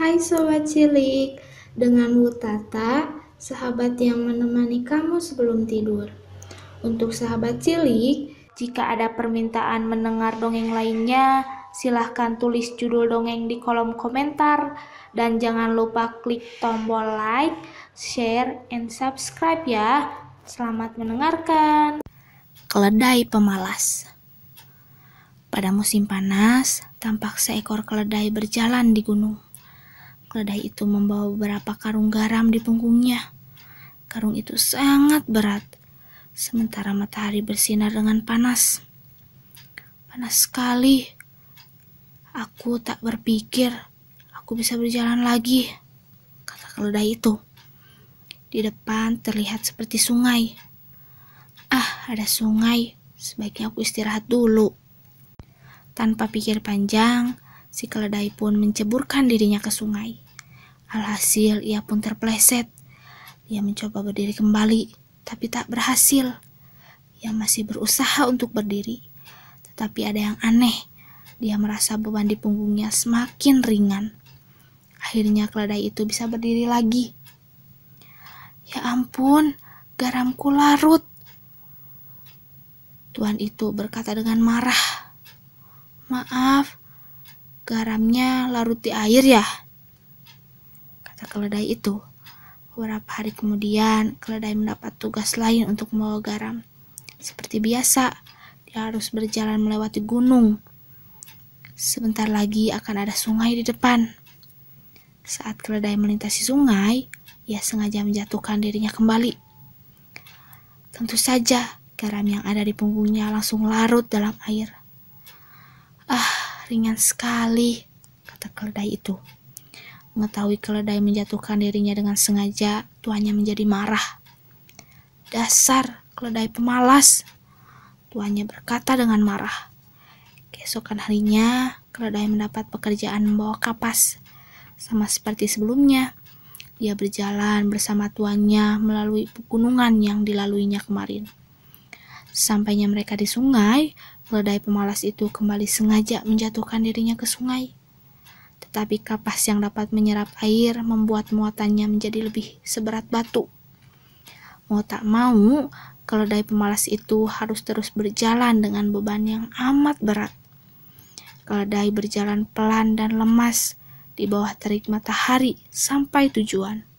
Hai Sobat Cilik, dengan Wutata, sahabat yang menemani kamu sebelum tidur. Untuk Sahabat Cilik, jika ada permintaan mendengar dongeng lainnya, silahkan tulis judul dongeng di kolom komentar. Dan jangan lupa klik tombol like, share, and subscribe ya. Selamat mendengarkan. Keledai pemalas. Pada musim panas, tampak seekor keledai berjalan di gunung. Keledai itu membawa beberapa karung garam di punggungnya. Karung itu sangat berat, sementara matahari bersinar dengan panas. Panas sekali. Aku tak berpikir aku bisa berjalan lagi, kata keledai itu. Di depan terlihat seperti sungai. Ah, ada sungai. Sebaiknya aku istirahat dulu. Tanpa pikir panjang, si keledai pun menceburkan dirinya ke sungai. Alhasil, ia pun terpleset. Ia mencoba berdiri kembali, tapi tak berhasil. Ia masih berusaha untuk berdiri, tetapi ada yang aneh. Dia merasa beban di punggungnya semakin ringan. Akhirnya keledai itu bisa berdiri lagi. Ya ampun, garamku larut, tuan itu berkata dengan marah. Maaf, garamnya larut di air ya, kata keledai itu. Beberapa hari kemudian, keledai mendapat tugas lain untuk membawa garam. Seperti biasa, dia harus berjalan melewati gunung. Sebentar lagi akan ada sungai di depan. Saat keledai melintasi sungai, ia sengaja menjatuhkan dirinya kembali. Tentu saja, garam yang ada di punggungnya langsung larut dalam air. Ah, ringan sekali, kata keledai itu. Mengetahui keledai menjatuhkan dirinya dengan sengaja, tuannya menjadi marah. Dasar keledai pemalas, tuannya berkata dengan marah. Keesokan harinya, keledai mendapat pekerjaan membawa kapas. Sama seperti sebelumnya, dia berjalan bersama tuannya melalui pegunungan yang dilaluinya kemarin. Sampainya mereka di sungai, keledai pemalas itu kembali sengaja menjatuhkan dirinya ke sungai. Tetapi kapas yang dapat menyerap air membuat muatannya menjadi lebih seberat batu. Mau tak mau, keledai pemalas itu harus terus berjalan dengan beban yang amat berat. Keledai berjalan pelan dan lemas di bawah terik matahari sampai tujuan.